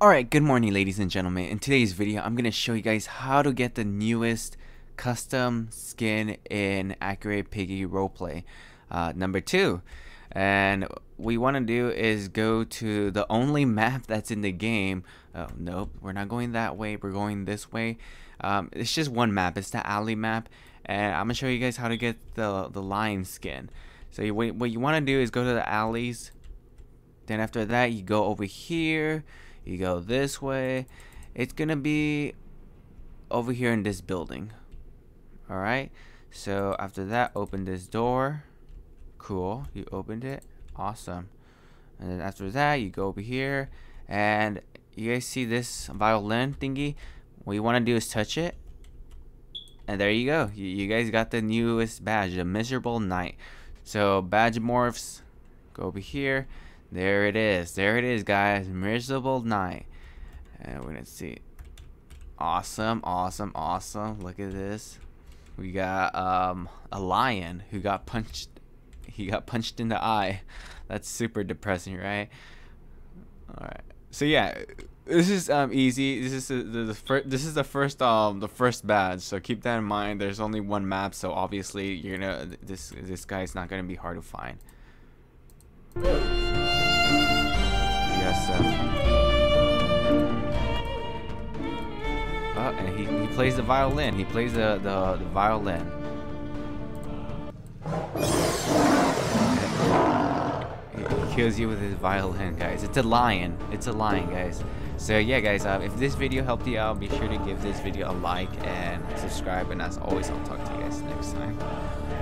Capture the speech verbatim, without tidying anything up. Alright, good morning ladies and gentlemen. In today's video, I'm going to show you guys how to get the newest custom skin in Accurate Piggy Roleplay, uh, number two. And what we want to do is go to the only map that's in the game. Oh, nope, we're not going that way, we're going this way. Um, it's just one map, it's the alley map. And I'm going to show you guys how to get the, the lion skin. So you, what you want to do is go to the alleys. Then after that, you go over here. You go this way. It's gonna be over here in this building. Alright, so after that, open this door. Cool, you opened it. Awesome. And then after that, you go over here and you guys see this violin thingy. What you want to do is touch it, and there you go. You, you guys got the newest badge, the Miserable Night. So badge morphs, go over here. There it is. There it is, guys. Miserable Night. And we're gonna see. Awesome, awesome, awesome. Look at this. We got um a lion who got punched. He got punched in the eye. That's super depressing, right? All right. So yeah, this is um easy. This is the, the, the first. This is the first um the first badge. So keep that in mind. There's only one map, so obviously you're gonna this this guy's not gonna be hard to find. Oh, and he, he plays the violin. He plays the the, the violin. He kills you with his violin, guys. It's a lion. It's a lion, guys. So yeah, guys. Uh, if this video helped you out, be sure to give this video a like and subscribe. And as always, I'll talk to you guys next time.